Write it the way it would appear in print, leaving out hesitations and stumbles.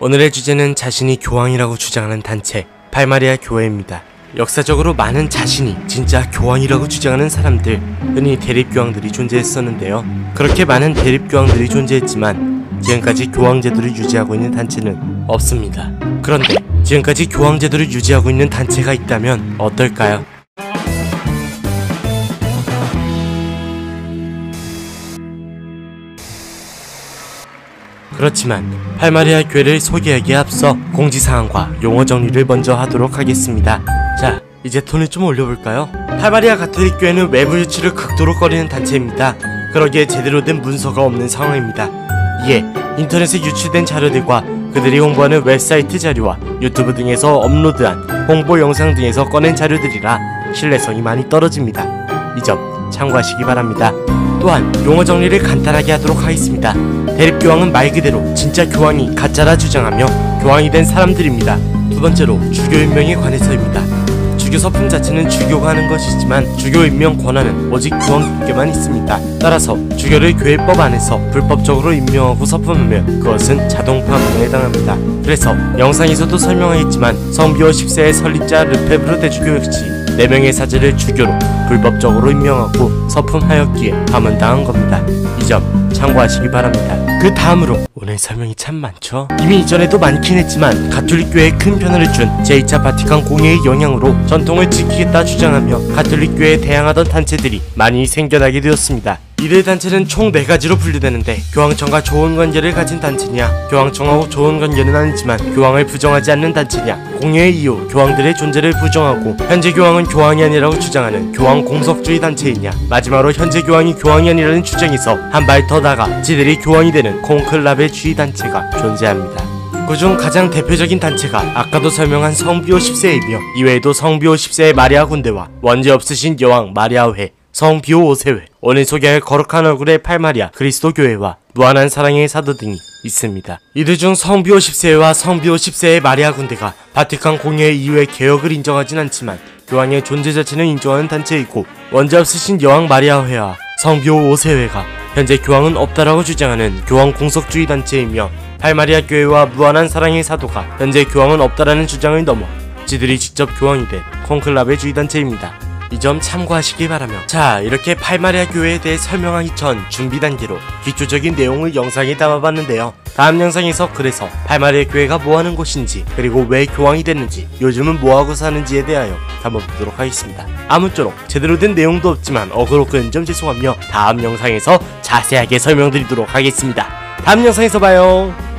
오늘의 주제는 자신이 교황이라고 주장하는 단체 팔마리아 교회입니다. 역사적으로 많은 자신이 진짜 교황이라고 주장하는 사람들, 흔히 대립교황들이 존재했었는데요. 그렇게 많은 대립교황들이 존재했지만 지금까지 교황제도를 유지하고 있는 단체는 없습니다. 그런데 지금까지 교황제도를 유지하고 있는 단체가 있다면 어떨까요? 그렇지만 팔마리아 교회를 소개하기에 앞서 공지사항과 용어 정리를 먼저 하도록 하겠습니다. 자, 이제 톤을 좀 올려볼까요? 팔마리아 가톨릭 교회는 외부 유치를 극도로 꺼리는 단체입니다. 그러기에 제대로 된 문서가 없는 상황입니다. 이에 인터넷에 유출된 자료들과 그들이 홍보하는 웹사이트 자료와 유튜브 등에서 업로드한 홍보 영상 등에서 꺼낸 자료들이라 신뢰성이 많이 떨어집니다. 이 점 참고하시기 바랍니다. 또한 용어 정리를 간단하게 하도록 하겠습니다. 대립교황은 말 그대로 진짜 교황이 가짜라 주장하며 교황이 된 사람들입니다. 두 번째로 주교임명에 관해서입니다. 주교서품 자체는 주교가 하는 것이지만 주교임명 권한은 오직 교황께만 있습니다. 따라서 주교를 교회법 안에서 불법적으로 임명하고 서품하면 그것은 자동 파문에 해당합니다. 그래서 영상에서도 설명하겠지만 성비오 10세의 설립자 르페브로 대주교 역시 4명의 사제를 주교로 불법적으로 임명하고 서품하였기에 파문당한 겁니다. 이 점 참고하시기 바랍니다. 그 다음으로 오늘 설명이 참 많죠? 이미 이전에도 많긴 했지만 가톨릭교회에 큰 변화를 준 제2차 바티칸 공회의 영향으로 전통을 지키겠다 주장하며 가톨릭교회에 대항하던 단체들이 많이 생겨나게 되었습니다. 이들 단체는 총 4가지로 분류되는데 교황청과 좋은 관계를 가진 단체냐, 교황청하고 좋은 관계는 아니지만 교황을 부정하지 않는 단체냐, 공회 이후 교황들의 존재를 부정하고 현재 교황은 교황이 아니라고 주장하는 교황 공석주의 단체이냐, 마지막으로 현재 교황이 교황이 아니라는 주장에서 한 발 더 나가 지들이 교황이 되는 콩클라베 주의 단체가 존재합니다. 그중 가장 대표적인 단체가 아까도 설명한 성비오 10세이며 이외에도 성비오 10세의 마리아 군대와 원죄 없으신 여왕 마리아 회, 성비오 5세회, 오늘 소개할 거룩한 얼굴의 팔마리아 그리스도교회와 무한한 사랑의 사도 등이 있습니다. 이들 중 성비오 10세와 성비오 10세의 마리아 군대가 바티칸 공회 이후의 개혁을 인정하진 않지만 교황의 존재 자체는 인정하는 단체이고, 원죄 없으신 여왕 마리아 회와 성비오 5세회가 현재 교황은 없다라고 주장하는 교황 공석주의 단체이며, 팔마리아 교회와 무한한 사랑의 사도가 현재 교황은 없다라는 주장을 넘어 지들이 직접 교황이 된 콩클라베 주의 단체입니다. 이 점 참고하시길 바라며, 자, 이렇게 팔마리아 교회에 대해 설명하기 전 준비 단계로 기초적인 내용을 영상에 담아봤는데요. 다음 영상에서 그래서 팔마리아 교회가 뭐하는 곳인지, 그리고 왜 교황이 됐는지, 요즘은 뭐하고 사는지에 대하여 담아보도록 하겠습니다. 아무쪼록 제대로 된 내용도 없지만 어그로 끈 점 죄송하며 다음 영상에서 자세하게 설명드리도록 하겠습니다. 다음 영상에서 봐요.